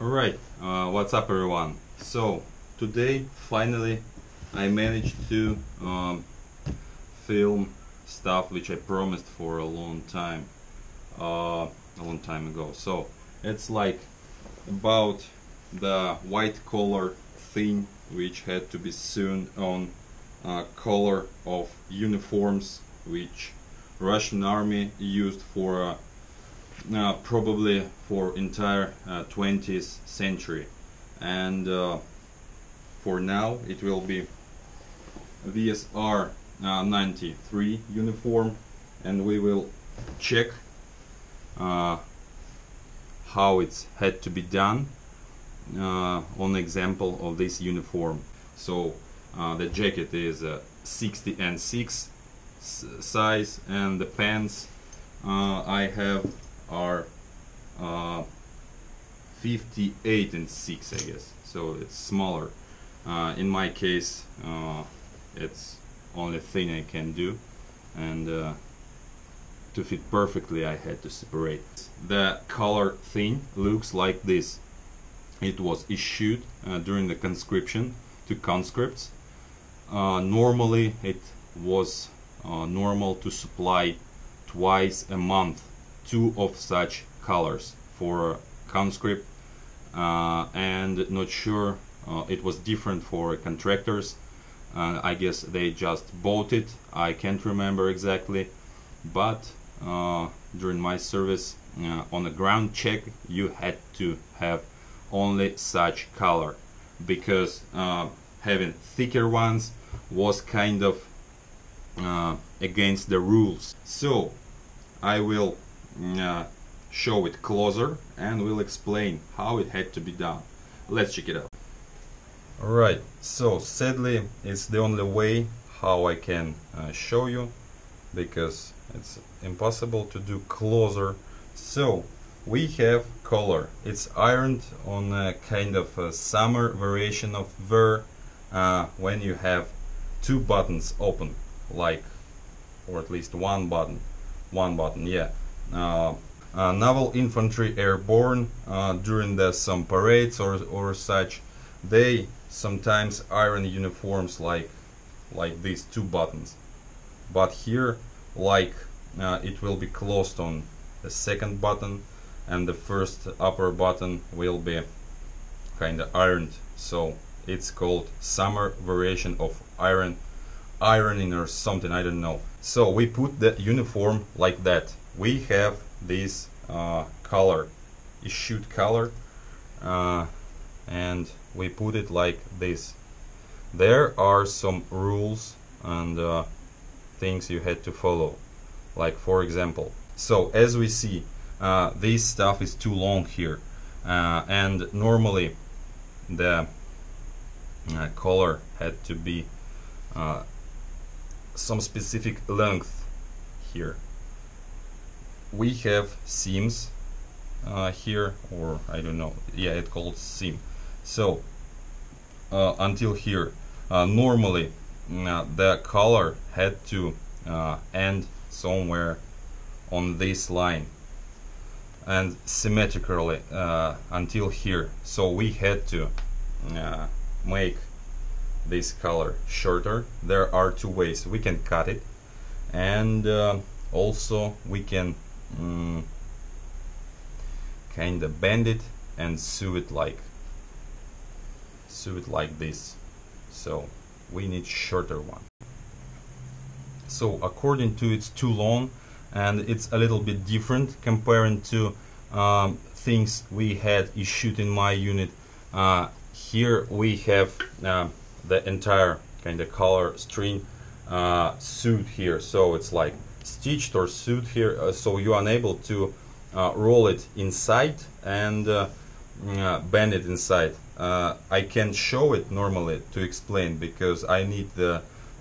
Alright, what's up everyone? So today finally I managed to film stuff which I promised for a long time ago. So it's like about the white collar thing which had to be sewn on collar of uniforms which Russian army used for probably for entire 20th century, and for now it will be VSR93 uniform, and we will check how it's had to be done on example of this uniform. So the jacket is 60 and 6 size, and the pants I have are 58 and 6, I guess, so it's smaller. In my case it's only thing I can do, and to fit perfectly I had to separate. The color thing looks like this. It was issued during the conscription to conscripts. Normally it was normal to supply twice a month two of such colors for conscript, and not sure it was different for contractors. I guess they just bought it, I can't remember exactly, but during my service on the ground check you had to have only such color, because having thicker ones was kind of against the rules. So I will show it closer and we'll explain how it had to be done. Let's check it out. Alright, so sadly it's the only way how I can show you, because it's impossible to do closer. So we have collar. It's ironed on a kind of a summer variation of wear, when you have two buttons open, like, or at least one button, yeah. Naval infantry airborne, during some parades or such, they sometimes iron uniforms like these two buttons, but here like it will be closed on the second button, and the first upper button will be kinda ironed, so it's called summer variation of ironing or something, I don't know. So we put the uniform like that. We have this color, issued color, and we put it like this. There are some rules and things you had to follow, like for example, so as we see this stuff is too long here, and normally the collar had to be some specific length. Here we have seams here, or I don't know, yeah, it's called seam. So until here normally the collar had to end somewhere on this line and symmetrically until here, so we had to make this collar shorter. There are two ways. We can cut it, and also we can kind of bend it and sew it like this, so we need shorter one. So according to it's too long, and it's a little bit different comparing to things we had issued in my unit. Here we have the entire kind of collar string sewed here, so it's like stitched or sewed here, so you are unable to roll it inside and bend it inside. I can't show it normally to explain, because I need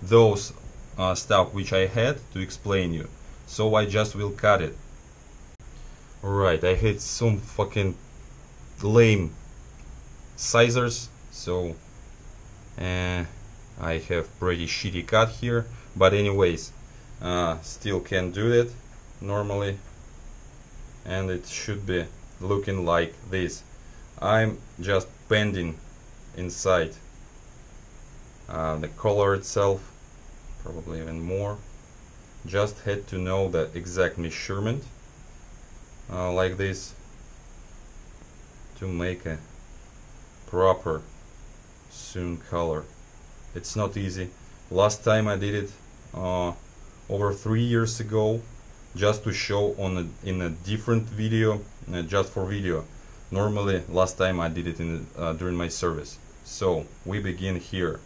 those stuff which I had to explain you, so I just will cut it. Alright, I had some fucking lame scissors, so I have pretty shitty cut here, but anyways still can do it normally, and it should be looking like this. I'm just bending inside the color itself, probably even more. Just had to know the exact measurement like this to make a proper zoom color. It's not easy. Last time I did it over 3 years ago, just to show on in a different video, just for video. Normally last time I did it in during my service. So we begin here.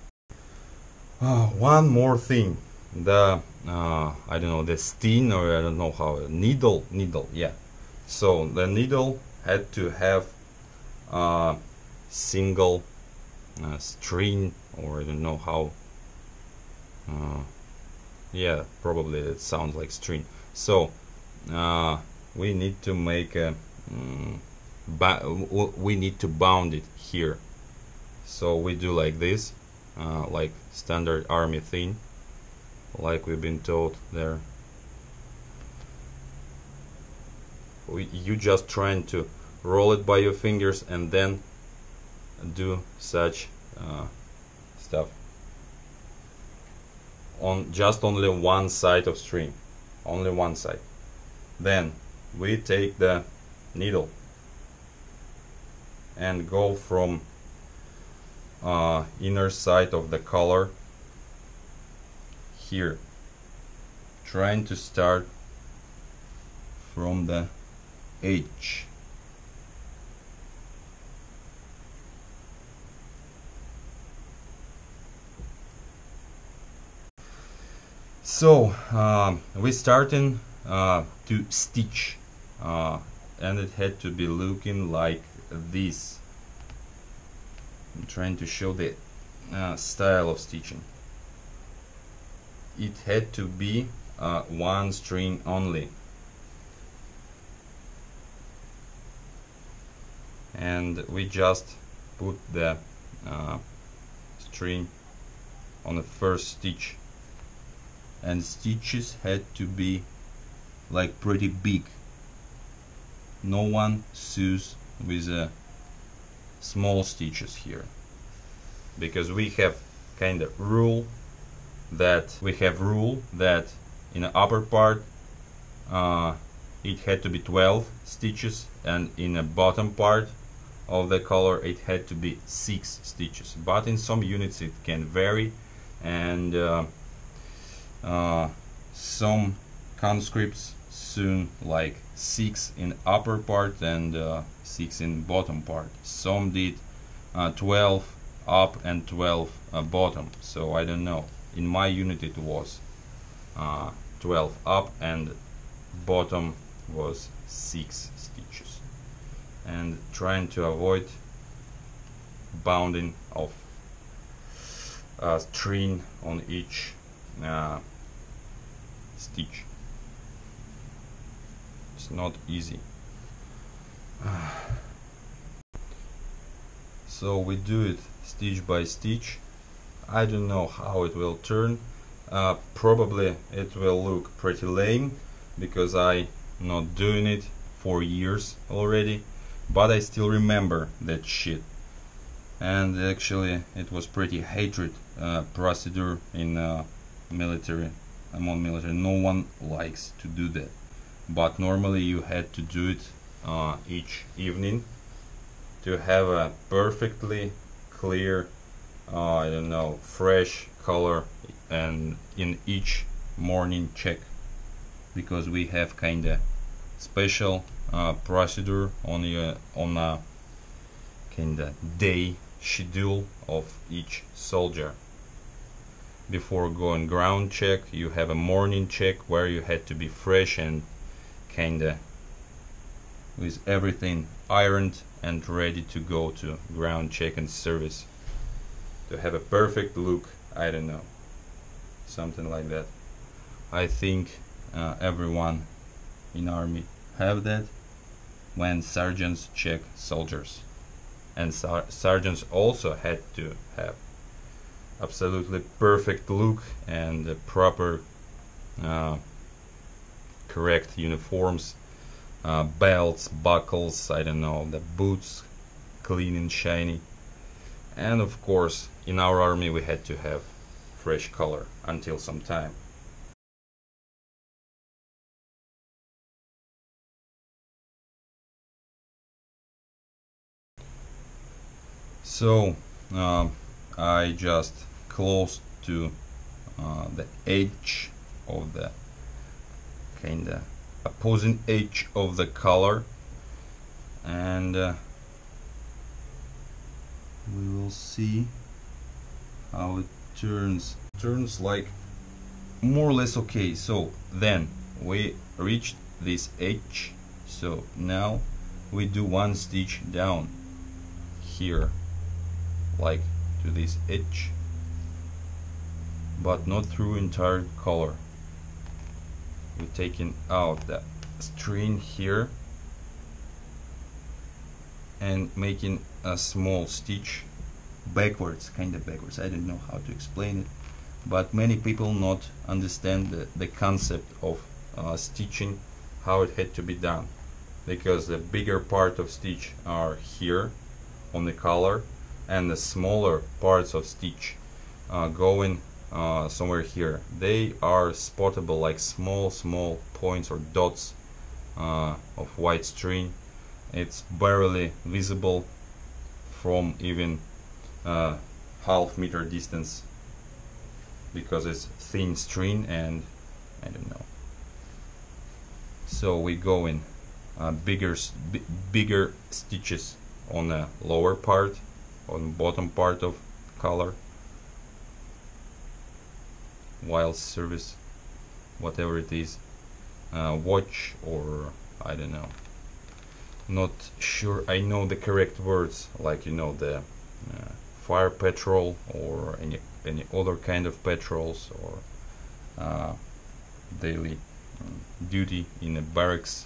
One more thing, the I don't know, the steen, or I don't know how, needle, yeah. So the needle had to have single string, or I don't know how, yeah, probably it sounds like string. So we need to make a we need to bound it here. So we do like this, like standard army thing, like we've been taught there. You just trying to roll it by your fingers and then do such stuff on just only one side of string, only one side. Then we take the needle and go from inner side of the color here, trying to start from the edge. So we starting to stitch, and it had to be looking like this. I'm trying to show the style of stitching. It had to be one string only, and we just put the string on the first stitch, and stitches had to be like pretty big. No one sews with small stitches here, because we have kind of rule that in the upper part it had to be 12 stitches, and in the bottom part of the color it had to be 6 stitches. But in some units it can vary, and some conscripts soon like 6 in upper part and 6 in bottom part. Some did 12 up and 12 bottom. So I don't know. In my unit it was 12 up and bottom was 6 stitches, and trying to avoid bounding of a string on each stitch. It's not easy. So we do it stitch by stitch. I don't know how it will turn. Probably it will look pretty lame, because I not doing it for years already, but I still remember that shit. And actually it was pretty hatred procedure in military, among military. No one likes to do that, but normally you had to do it each evening to have a perfectly clear, I don't know, fresh color, and in each morning check, because we have kind of special procedure on the on a kind of day schedule of each soldier. Before going ground check, you have a morning check where you had to be fresh and kind of with everything ironed and ready to go to ground check and service, to have a perfect look. I don't know, something like that. I think everyone in army have that when sergeants check soldiers, and sergeants also had to have absolutely perfect look and proper correct uniforms, belts, buckles, I don't know, the boots, clean and shiny. And of course, in our army we had to have fresh color until some time. So I just close to the edge of the kinda opposing edge of the color, and we will see how it turns like more or less okay. So then we reached this edge, so now we do one stitch down here, like to this edge, but not through entire color. We're taking out the string here and making a small stitch backwards, kind of backwards. I don't know how to explain it, but many people not understand the concept of stitching, how it had to be done, because the bigger part of stitch are here on the color, and the smaller parts of stitch going somewhere here. They are spottable like small points or dots of white string. It's barely visible from even half-meter distance, because it's thin string and I don't know. So we go in bigger stitches on the lower part, on bottom part of color, wild service, whatever it is, watch, or I don't know, not sure I know the correct words, like, you know, the fire patrol or any other kind of patrols, or daily duty in the barracks.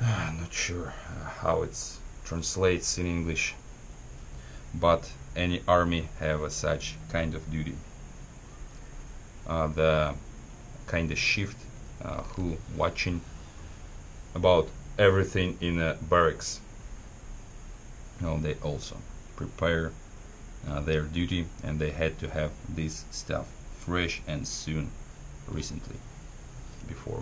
Not sure how it translates in English, but any army have a such kind of duty. The kind of shift who watching about everything in the barracks. Now they also prepare their duty, and they had to have this stuff fresh and soon, recently, before.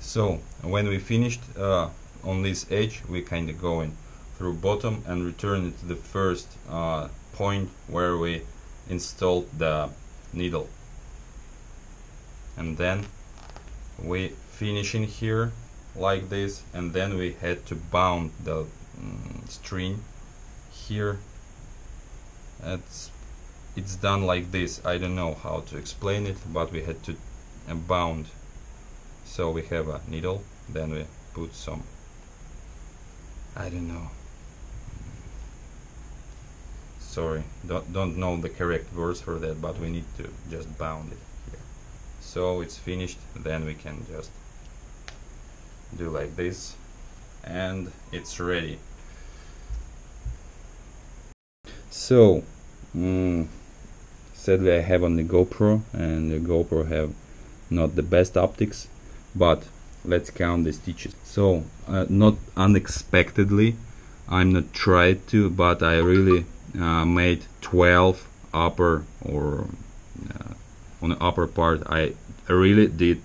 So when we finished on this edge, we kind of going through bottom and return to the first point where we installed the needle, and then we finishing here like this, and then we had to bound the string here. It's done like this. I don't know how to explain it, but we had to bound. So we have a needle, then we put some, I don't know, sorry, don't know the correct words for that, but we need to just bound it here. So it's finished, then we can just do like this, and it's ready. So sadly I have on the GoPro, and the GoPro have not the best optics, but let's count the stitches. So not unexpectedly, I'm not tried to, but I really made 12 upper, or on the upper part I really did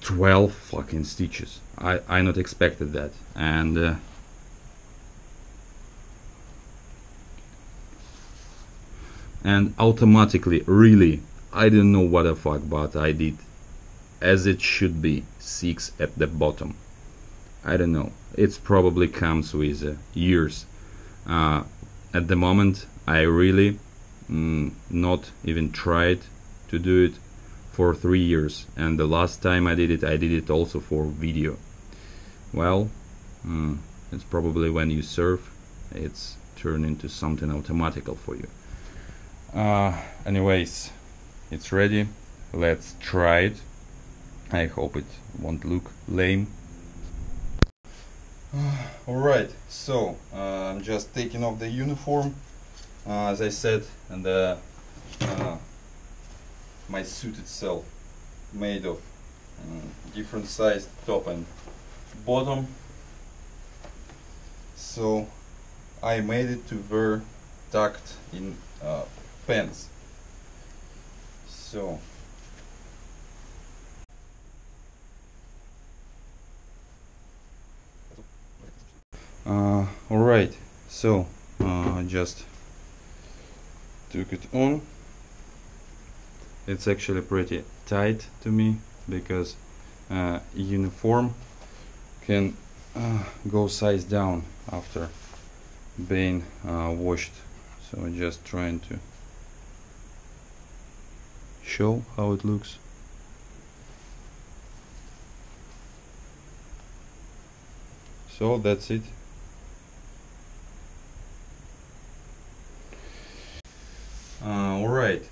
12 fucking stitches. I not expected that, and automatically, really I don't know what the fuck, but I did, as it should be, 6 at the bottom. I don't know, it probably comes with years. At the moment I really not even tried to do it for 3 years, and the last time I did it also for video. Well, it's probably when you surf, it's turned into something automatical for you. Anyways, it's ready, let's try it. I hope it won't look lame. Alright, so I'm just taking off the uniform, as I said, and my suit itself made of different sized top and bottom. So I made it to wear tucked in pants. So alright, so I just took it on. It's actually pretty tight to me, because uniform can go size down after being washed. So I'm just trying to show how it looks. So that's it. Alright,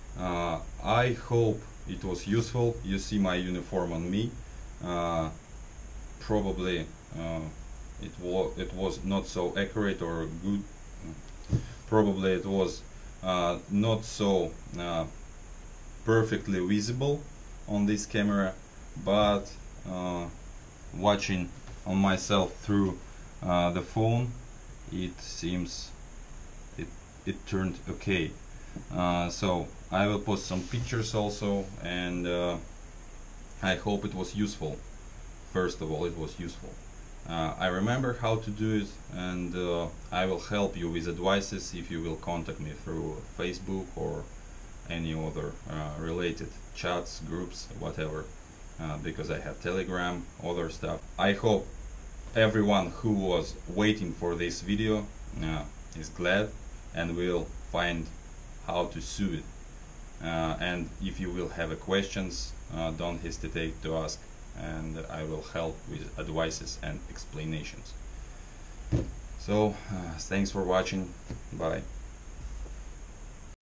I hope it was useful. You see my uniform on me. Probably it was not so accurate or good. Probably it was not so perfectly visible on this camera, but watching on myself through the phone, it seems it turned okay. So I will post some pictures also, and I hope it was useful. First of all, it was useful. I remember how to do it, and I will help you with advices if you will contact me through Facebook or any other related chats, groups, whatever, because I have Telegram, other stuff. I hope everyone who was waiting for this video is glad and will find how to sew it, and if you will have questions, don't hesitate to ask, and I will help with advices and explanations. So thanks for watching. Bye.